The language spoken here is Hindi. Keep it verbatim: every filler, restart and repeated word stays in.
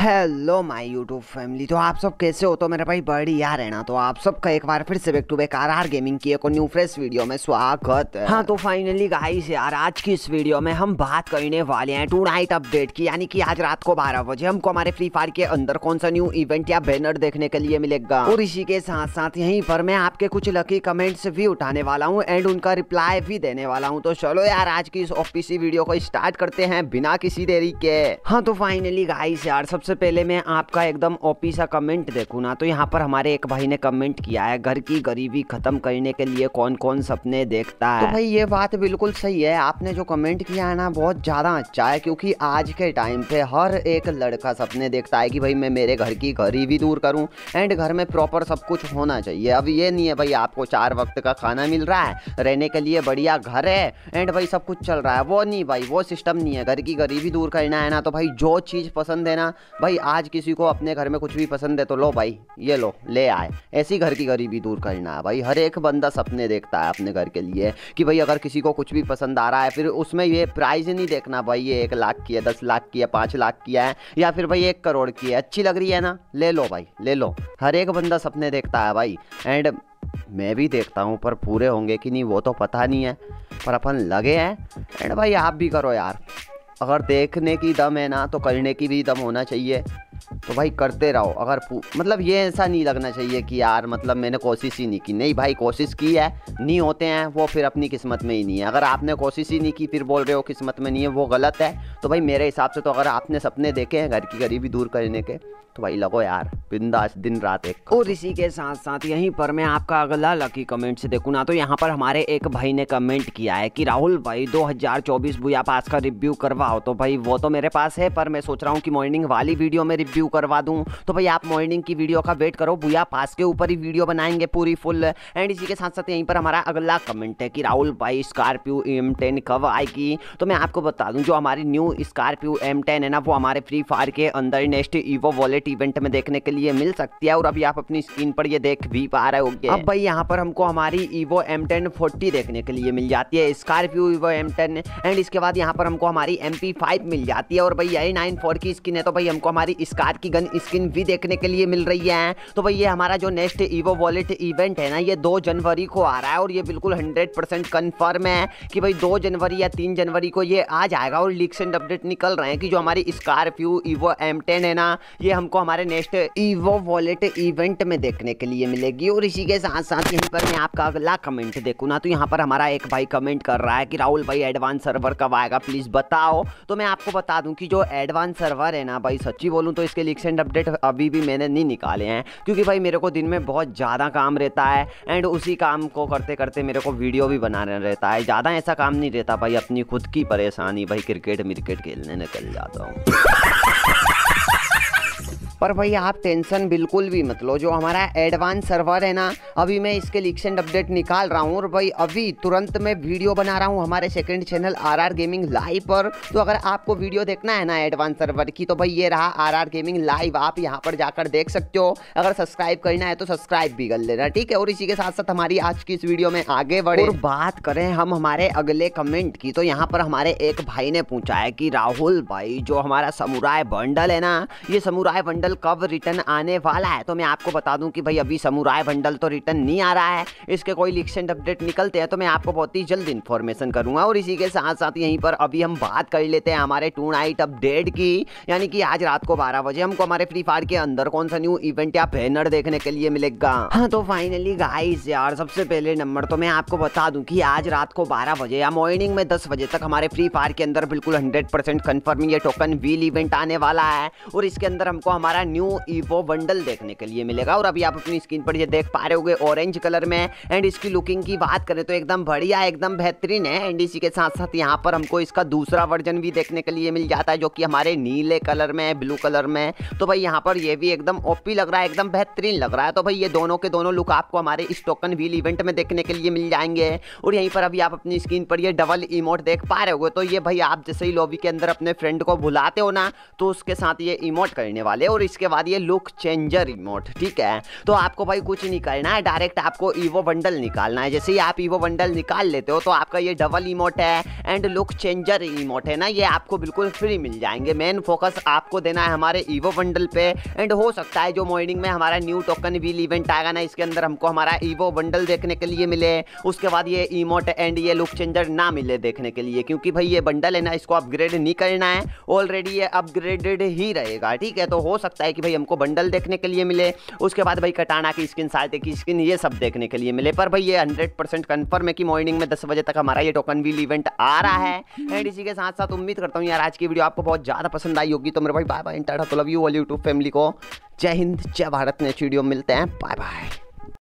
हेलो माय यूट्यूब फैमिली, तो आप सब कैसे हो। तो मेरे भाई बड़ी यार है ना, तो आप सबका एक बार फिर से back to back R R gaming की एक और न्यू फ्रेश वीडियो में स्वागत है। हाँ तो फाइनली गाइस यार, आज की इस वीडियो में हम बात करने वाले हैं टू नाइट अपडेट की, यानी कि आज रात को बारह बजे हमको हमारे फ्री फायर के अंदर कौन सा न्यू इवेंट या बैनर देखने के लिए मिलेगा। और इसी के साथ साथ यहीं पर मैं आपके कुछ लकी कमेंट्स भी उठाने वाला हूँ एंड उनका रिप्लाई भी देने वाला हूँ। तो चलो यार, आज की इस ओपीसी वीडियो को स्टार्ट करते हैं बिना किसी देरी के। हाँ तो फाइनली गाइस यार, सबसे पहले मैं आपका एकदम ओपी सा कमेंट देखूं ना, तो यहाँ पर हमारे एक भाई ने कमेंट किया है, घर की गरीबी खत्म करने के लिए कौन कौन सपने देखता है। तो भाई ये बात बिल्कुल सही है, आपने जो कमेंट किया है ना बहुत ज्यादा अच्छा है, क्योंकि आज के टाइम पे हर एक लड़का सपने देखता है कि भाई मैं मेरे घर की गरीबी दूर करूं एंड घर में प्रॉपर सब कुछ होना चाहिए। अब ये नहीं है भाई आपको चार वक्त का खाना मिल रहा है, रहने के लिए बढ़िया घर है एंड भाई सब कुछ चल रहा है, वो नहीं भाई, वो सिस्टम नहीं है। घर की गरीबी दूर करना है ना तो भाई जो चीज पसंद है ना भाई, आज किसी को अपने घर में कुछ भी पसंद है तो लो भाई ये लो ले आए, ऐसी घर की गरीबी दूर करना है भाई। हर एक बंदा सपने देखता है अपने घर के लिए कि भाई अगर किसी को कुछ भी पसंद आ रहा है, फिर उसमें ये प्राइस नहीं देखना भाई ये एक लाख की है, दस लाख की है, पाँच लाख की है या फिर भाई एक करोड़ की है, अच्छी लग रही है ना ले लो भाई ले लो। हर एक बंदा सपने देखता है भाई एंड मैं भी देखता हूँ, पर पूरे होंगे कि नहीं वो तो पता नहीं है, पर अपन लगे हैं एंड भाई आप भी करो यार, अगर देखने की दम है ना तो करने की भी दम होना चाहिए, तो भाई करते रहो। अगर मतलब ये ऐसा नहीं लगना चाहिए कि यार मतलब मैंने कोशिश ही नहीं की, नहीं भाई कोशिश की है, नहीं होते हैं वो फिर अपनी किस्मत में ही नहीं है। अगर आपने कोशिश ही नहीं की फिर बोल रहे हो किस्मत में नहीं है, वो गलत है। तो भाई मेरे हिसाब से तो अगर आपने सपने देखे हैं घर की गरीबी दूर करने के तो भाई लगो यार बिंदास दिन रात एक। और इसी के साथ साथ यहीं पर मैं आपका अगला लकी कमेंट से देखूँ ना, तो यहाँ पर हमारे एक भाई ने कमेंट किया है कि राहुल भाई दो हज़ार चौबीस बुया पास का रिव्यू करवाओ। तो भाई वो तो मेरे पास है, पर मैं सोच रहा हूँ कि मॉर्निंग वाली वीडियो में रिव्यू करवा दूँ। तो भाई आप मॉर्निंग की वीडियो का वेट करो, बुया पास के ऊपर ही वीडियो बनाएंगे पूरी फुल। एंड इसी के साथ साथ यहीं पर हमारा अगला कमेंट है कि राहुल भाई स्कॉर्पियो एम टेन कब आएगी। तो मैं आपको बता दूँ जो हमारी न्यू स्कॉर्पियो एम टेन है ना, वो हमारे फ्री फायर के अंदर नेक्स्ट ईवो वॉलेट इवेंट में देखने के लिए मिल सकती है। और अभी आप अपनी स्क्रीन पर ये देख भी पा रहे होंगे। अब भाई यहाँ पर हमको हमारी Evo एम टेन फोर्टी देखने के लिए मिल जाती है, Scorpio Evo M ten, and इसके बाद यहाँ पर हमको हमारी एम पी फाइव मिल जाती है। और भाई आई नाइन फोर की स्किन है, तो भाई हमको हमारी स्कार की गन स्किन भी देखने के लिए मिल रही है। तो भाई ये हमारा जो नेक्स्ट Evo वॉलेट इवेंट है ना, ये दो जनवरी को आ रहा है और ये बिल्कुल हंड्रेड परसेंट कन्फर्म है कि भाई दो जनवरी या तीन जनवरी को ये आ जाएगा। और लीक्स एंड अपडेट निकल रहे हैं कि जो हमारी स्कॉर्पियो Evo एम टेन है ना, ये हमको हमारे नेक्स्ट Evo वॉलेट इवेंट में देखने के लिए मिलेगी। और इसी के साथ साथ यहीं पर मैं आपका अगला कमेंट देखूँ ना, तो यहाँ पर हमारा एक भाई कमेंट कर रहा है कि राहुल भाई एडवांस सर्वर कब आएगा प्लीज बताओ। तो मैं आपको बता दूं कि जो एडवांस सर्वर है ना भाई, सच्ची बोलूँ तो इसके लीक्स एंड अपडेट अभी भी मैंने नहीं निकाले हैं, क्योंकि भाई मेरे को दिन में बहुत ज़्यादा काम रहता है एंड उसी काम को करते करते मेरे को वीडियो भी बनाना रहता है, ज़्यादा ऐसा काम नहीं रहता भाई, अपनी खुद की परेशानी भाई क्रिकेट विकेट खेलने निकल जाता हूँ। पर भाई आप टेंशन बिल्कुल भी मत लो, जो हमारा एडवांस सर्वर है ना अभी मैं इसके लीक्स एंड अपडेट निकाल रहा हूँ। और भाई अभी तुरंत मैं वीडियो बना रहा हूँ हमारे second channel R R gaming live पर। तो अगर आपको वीडियो देखना है ना एडवांस सर्वर की, तो भाई ये रहा आर आर गेमिंग लाइव, आप यहाँ पर जाकर देख सकते हो। अगर सब्सक्राइब करना है तो सब्सक्राइब भी कर लेना, ठीक है। और इसी के साथ साथ हमारी आज की इस वीडियो में आगे बढ़े और बात करें हम हमारे अगले कमेंट की, तो यहाँ पर हमारे एक भाई ने पूछा है कि राहुल भाई जो हमारा समुराय बंडल है ना, ये समुराय बंडल कब रिटर्न आने वाला है। तो मैं आपको बता दूं कि भाई अभी समुराय बंडल तो रिटर्न नहीं आ रहा है, इसके कोई लीक्स एंड अपडेट निकलते हैं तो मैं आपको बहुत ही जल्द इन्फॉर्मेशन करूंगा। और इसी के साथ साथ यहीं पर अभी हम बात कर लेते हैं हमारे टू नाइट अपडेट की, यानी कि आज रात को बारह बजे हमको हमारे फ्री फायर के अंदर कौन सा न्यू इवेंट या बैनर देखने के लिए मिलेगा। हाँ तो फाइनली गाइस यार, सबसे पहले नंबर तो मैं आपको बता दूं कि आज रात को बारह बजे या मॉर्निंग में दस बजे तक हमारे फ्री फायर के अंदर बिल्कुल हंड्रेड परसेंट कन्फर्मिंग ये टोकन व्हील इवेंट आने वाला है। और इसके अंदर हमको हमारा न्यू ईवो बंडल देखने के लिए मिलेगा। और अभी आप अपनी स्क्रीन पर ये देख पा रहे होंगे ऑरेंज कलर में, एंड इसकी लुकिंग की बात करें तो एकदम बढ़िया एकदम बेहतरीन है। एंड इसी के साथ साथ यहां पर हमको इसका दूसरा वर्जन भी देखने के लिए मिल जाता है, जो कि हमारे नीले कलर में ब्लू कलर में। तो भाई यहां पर ये भी एकदम ओपी लग रहा है, एकदम बेहतरीन लग रहा है। तो भाई ये दोनों के दोनों लुक आपको हमारे इस टोकन व्हील इवेंट में देखने के लिए मिल जाएंगे। और यहीं पर अभी आप अपनी स्क्रीन पर ये डबल इमोट देख पा रहे होंगे, तो ये भाई आप जैसे ही लॉबी के अंदर अपने फ्रेंड को बुलाते हो ना तो उसके साथ ये इमोट करने वाले। और इसके बाद ये लुक चेंजर रिमोट, ठीक है। तो आपको भाई कुछ नहीं करना है, डायरेक्ट आपको ईवो बंडल निकालना है। जैसे ही आप ईवो बंडल निकाल लेते हो तो आपका ये डबल इमोट है एंड लुक चेंजर इमोट है ना, ये आपको बिल्कुल फ्री मिल जाएंगे। मेन फोकस आपको देना है हमारे ईवो बंडल पे। एंड हो सकता है जो मॉर्निंग में हमारा न्यू टोकन व्हील इवेंट आएगा ना, इसके अंदर हमको हमारा ईवो बंडल देखने के लिए मिले, उसके बाद ये इमोट एंड ये लुक चेंजर ना मिले देखने के लिए, क्योंकि भाई ये बंडल है ना, इसको अपग्रेड नहीं करना है, ऑलरेडी ये अपग्रेडेड ही रहेगा, ठीक है। तो हो सकता है कि भाई हमको बंडल देखने के लिए मिले, उसके बाद भाई कटाना की स्किन, साल्टे की स्किन, ये सब देखने के लिए मिले। पर भाई ये हंड्रेड परसेंट कन्फर्म है कि मॉर्निंग में दस बजे तक हमारा ये टोकन व्हील इवेंट आ रहा है। एंड इसी के साथ साथ उम्मीद करता हूँ यार आज की वीडियो आपको बहुत ज़्यादा पसंद आई होगी। तो मेरे भाई bye bye, Tata, love you all YouTube family को। जय हिंद, जय भारत। नेक्स्ट वीडियो मिलते हैं, बाय बाय।